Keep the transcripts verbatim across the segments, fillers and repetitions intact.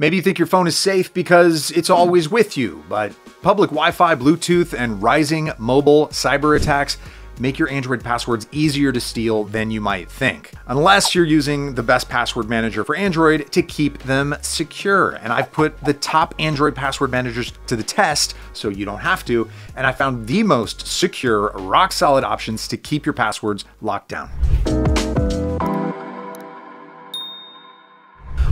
Maybe you think your phone is safe because it's always with you, but public Wi-Fi, Bluetooth, and rising mobile cyber attacks make your Android passwords easier to steal than you might think, unless you're using the best password manager for Android to keep them secure. And I've put the top Android password managers to the test so you don't have to, and I found the most secure, rock solid options to keep your passwords locked down.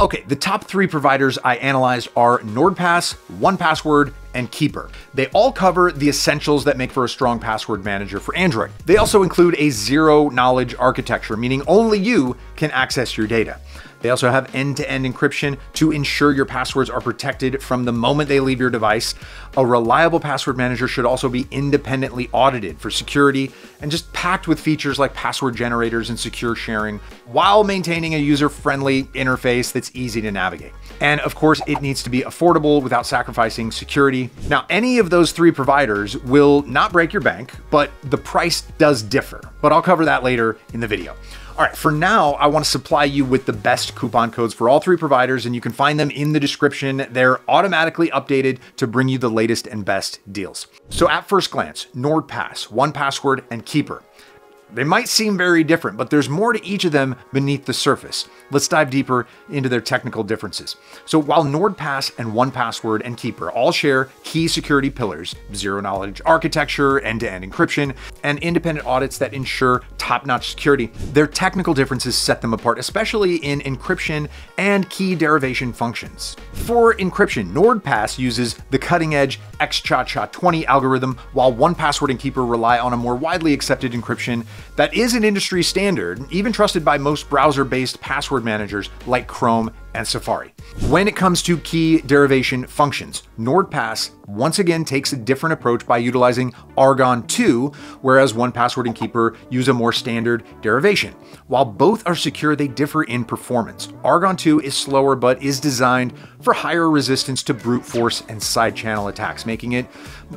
Okay, the top three providers I analyzed are NordPass, one password, and Keeper. They all cover the essentials that make for a strong password manager for Android. They also include a zero-knowledge architecture, meaning only you can access your data. They also have end-to-end encryption to ensure your passwords are protected from the moment they leave your device. A reliable password manager should also be independently audited for security and just packed with features like password generators and secure sharing while maintaining a user-friendly interface that's easy to navigate. And of course, it needs to be affordable without sacrificing security. Now, any of those three providers will not break your bank, but the price does differ. But I'll cover that later in the video. All right, for now, I want to supply you with the best coupon codes for all three providers, and you can find them in the description. They're automatically updated to bring you the latest and best deals. So at first glance, NordPass, one password, and Keeper. They might seem very different, but there's more to each of them beneath the surface. Let's dive deeper into their technical differences. So while NordPass and one password and Keeper all share key security pillars, zero-knowledge architecture, end-to-end encryption, and independent audits that ensure top-notch security, their technical differences set them apart, especially in encryption and key derivation functions. For encryption, NordPass uses the cutting-edge X Cha Cha twenty algorithm, while one password and Keeper rely on a more widely accepted encryption that is an industry standard, even trusted by most browser-based password managers like Chrome and Safari. When it comes to key derivation functions, NordPass once again takes a different approach by utilizing Argon two, whereas one password and Keeper use a more standard derivation. While both are secure, they differ in performance. Argon two is slower, but is designed for higher resistance to brute force and side channel attacks, making it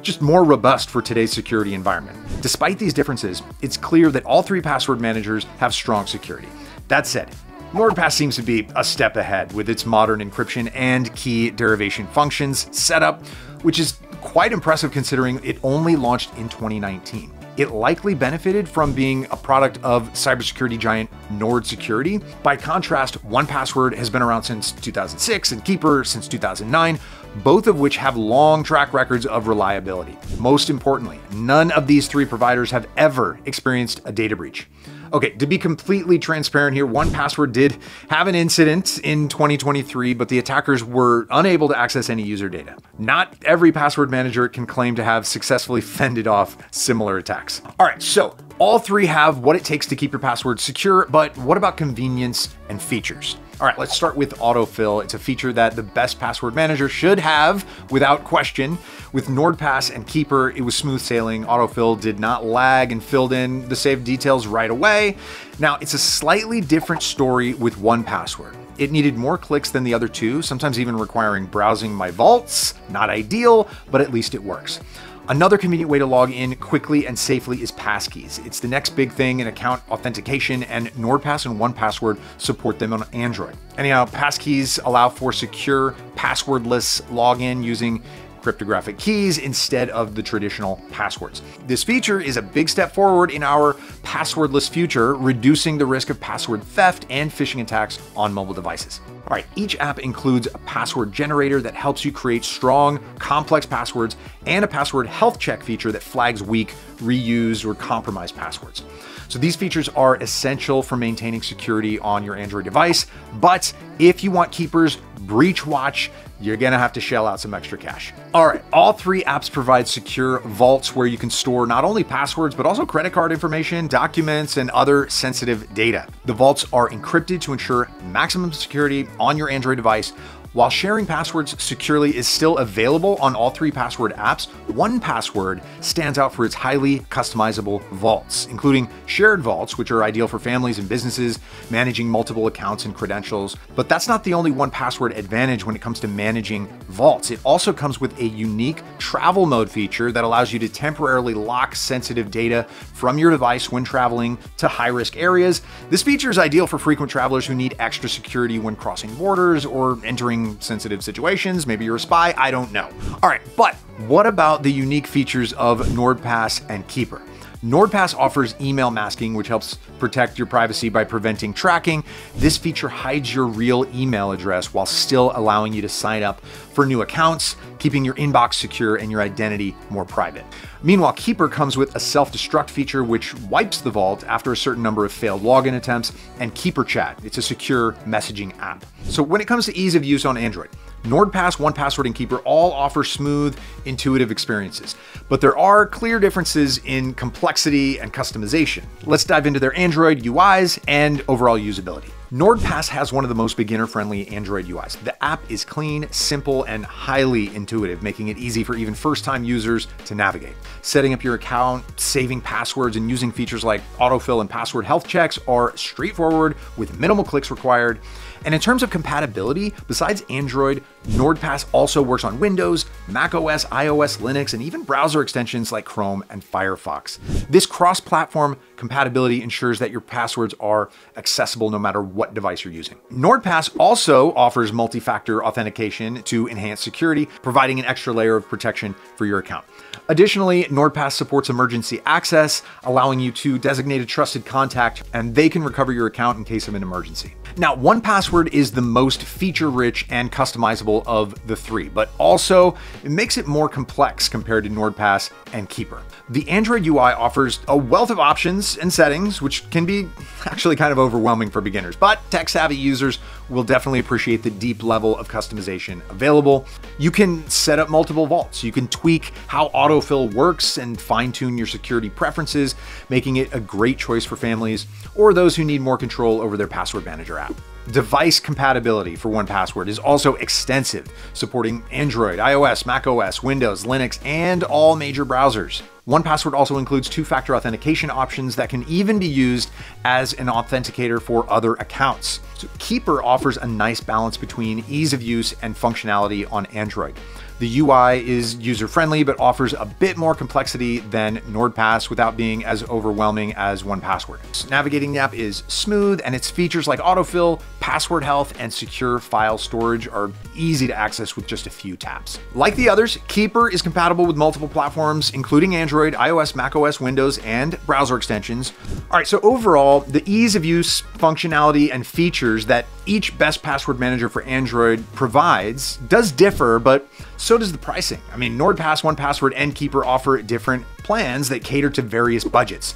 just more robust for today's security environment. Despite these differences, it's clear that all three password managers have strong security. That said, NordPass seems to be a step ahead with its modern encryption and key derivation functions setup, which is quite impressive considering it only launched in twenty nineteen. It likely benefited from being a product of cybersecurity giant Nord Security. By contrast, one password has been around since two thousand six and Keeper since two thousand nine, both of which have long track records of reliability. Most importantly, none of these three providers have ever experienced a data breach. Okay, to be completely transparent here, one password did have an incident in twenty twenty-three, but the attackers were unable to access any user data. Not every password manager can claim to have successfully fended off similar attacks. All right, so all three have what it takes to keep your passwords secure, but what about convenience and features? All right, let's start with autofill. It's a feature that the best password manager should have without question. With NordPass and Keeper, it was smooth sailing. Autofill did not lag and filled in the saved details right away. Now, it's a slightly different story with one password. It needed more clicks than the other two, sometimes even requiring browsing my vaults. Not ideal, but at least it works. Another convenient way to log in quickly and safely is passkeys. It's the next big thing in account authentication, and NordPass and one password support them on Android. Anyhow, passkeys allow for secure, passwordless login using cryptographic keys instead of the traditional passwords. This feature is a big step forward in our passwordless future, reducing the risk of password theft and phishing attacks on mobile devices. All right, each app includes a password generator that helps you create strong, complex passwords and a password health check feature that flags weak, reused, or compromised passwords. So these features are essential for maintaining security on your Android device, but if you want Keeper's BreachWatch, you're gonna have to shell out some extra cash. All right, all three apps provide secure vaults where you can store not only passwords, but also credit card information, documents, and other sensitive data. The vaults are encrypted to ensure maximum security on your Android device. While sharing passwords securely is still available on all three password apps, one password stands out for its highly customizable vaults, including shared vaults, which are ideal for families and businesses managing multiple accounts and credentials. But that's not the only one password password advantage when it comes to managing vaults. It also comes with a unique travel mode feature that allows you to temporarily lock sensitive data from your device when traveling to high-risk areas. This feature is ideal for frequent travelers who need extra security when crossing borders or entering sensitive situations. Maybe you're a spy, I don't know. All right, but what about the unique features of NordPass and Keeper? NordPass offers email masking, which helps protect your privacy by preventing tracking. This feature hides your real email address while still allowing you to sign up for new accounts, keeping your inbox secure and your identity more private. Meanwhile, Keeper comes with a self-destruct feature which wipes the vault after a certain number of failed login attempts, and KeeperChat. It's a secure messaging app. So when it comes to ease of use on Android, NordPass, one Password, and Keeper all offer smooth, intuitive experiences, but there are clear differences in complexity and customization. Let's dive into their Android U Is and overall usability. NordPass has one of the most beginner-friendly Android U Is. The app is clean, simple, and highly intuitive, making it easy for even first-time users to navigate. Setting up your account, saving passwords, and using features like autofill and password health checks are straightforward with minimal clicks required. And in terms of compatibility, besides Android, NordPass also works on Windows, macOS, iOS, Linux, and even browser extensions like Chrome and Firefox. This cross-platform compatibility ensures that your passwords are accessible no matter what device you're using. NordPass also offers multi-factor authentication to enhance security, providing an extra layer of protection for your account. Additionally, NordPass supports emergency access, allowing you to designate a trusted contact, and they can recover your account in case of an emergency. Now, one Password is the most feature-rich and customizable of the three, but also it makes it more complex compared to NordPass and Keeper. The Android U I offers a wealth of options and settings, which can be actually kind of overwhelming for beginners, but tech-savvy users will definitely appreciate the deep level of customization available. You can set up multiple vaults. You can tweak how autofill works and fine-tune your security preferences, making it a great choice for families or those who need more control over their password manager app. Device compatibility for one Password is also extensive, supporting Android, iOS, macOS, Windows, Linux, and all major browsers. one Password also includes two-factor authentication options that can even be used as an authenticator for other accounts. So Keeper offers a nice balance between ease of use and functionality on Android. The U I is user-friendly, but offers a bit more complexity than NordPass without being as overwhelming as one Password. Navigating the app is smooth, and its features like autofill, password health, and secure file storage are easy to access with just a few taps. Like the others, Keeper is compatible with multiple platforms, including Android, iOS, macOS, Windows, and browser extensions. All right, so overall, the ease of use, functionality, and features that each best password manager for Android provides does differ, but so does the pricing. I mean, NordPass, one Password, and Keeper offer different plans that cater to various budgets.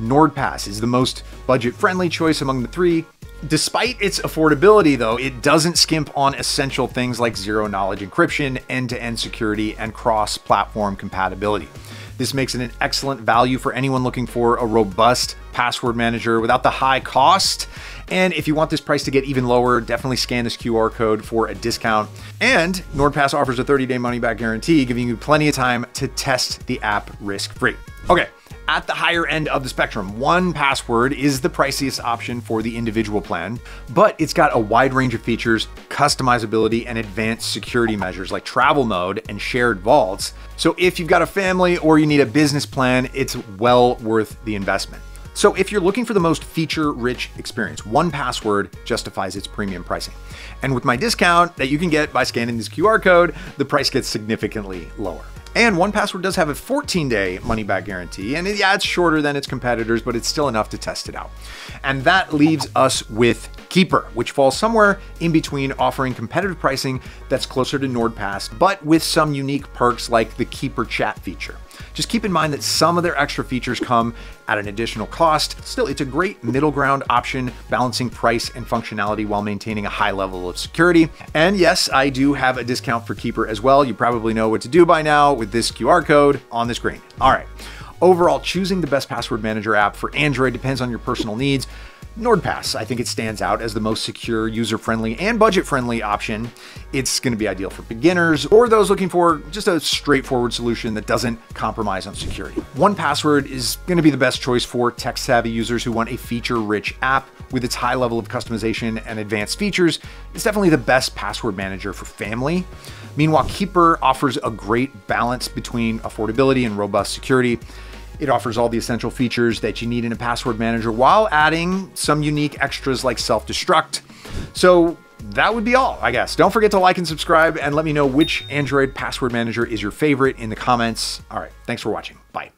NordPass is the most budget-friendly choice among the three. Despite its affordability, though, it doesn't skimp on essential things like zero-knowledge encryption, end-to-end security, and cross-platform compatibility. This makes it an excellent value for anyone looking for a robust password manager without the high cost. And if you want this price to get even lower, definitely scan this Q R code for a discount. And NordPass offers a thirty-day money-back guarantee, giving you plenty of time to test the app risk-free. Okay. At the higher end of the spectrum, one Password is the priciest option for the individual plan, but it's got a wide range of features, customizability, and advanced security measures like travel mode and shared vaults. So if you've got a family or you need a business plan, it's well worth the investment. So if you're looking for the most feature-rich experience, one Password justifies its premium pricing. And with my discount that you can get by scanning this Q R code, the price gets significantly lower. And one Password does have a fourteen-day money-back guarantee, and it, yeah, it's shorter than its competitors, but it's still enough to test it out. And that leaves us with Keeper, which falls somewhere in between, offering competitive pricing that's closer to NordPass, but with some unique perks like the KeeperChat feature. Just keep in mind that some of their extra features come at an additional cost. Still, it's a great middle ground option, balancing price and functionality while maintaining a high level of security. And yes, I do have a discount for Keeper as well. You probably know what to do by now with this Q R code on the screen. All right. Overall, choosing the best password manager app for Android depends on your personal needs. NordPass, I think it stands out as the most secure, user-friendly, and budget-friendly option. It's going to be ideal for beginners or those looking for just a straightforward solution that doesn't compromise on security. one Password is going to be the best choice for tech-savvy users who want a feature-rich app with its high level of customization and advanced features. It's definitely the best password manager for family. Meanwhile, Keeper offers a great balance between affordability and robust security. It offers all the essential features that you need in a password manager while adding some unique extras like self-destruct. So that would be all, I guess. Don't forget to like and subscribe, and let me know which Android password manager is your favorite in the comments. All right, thanks for watching. Bye.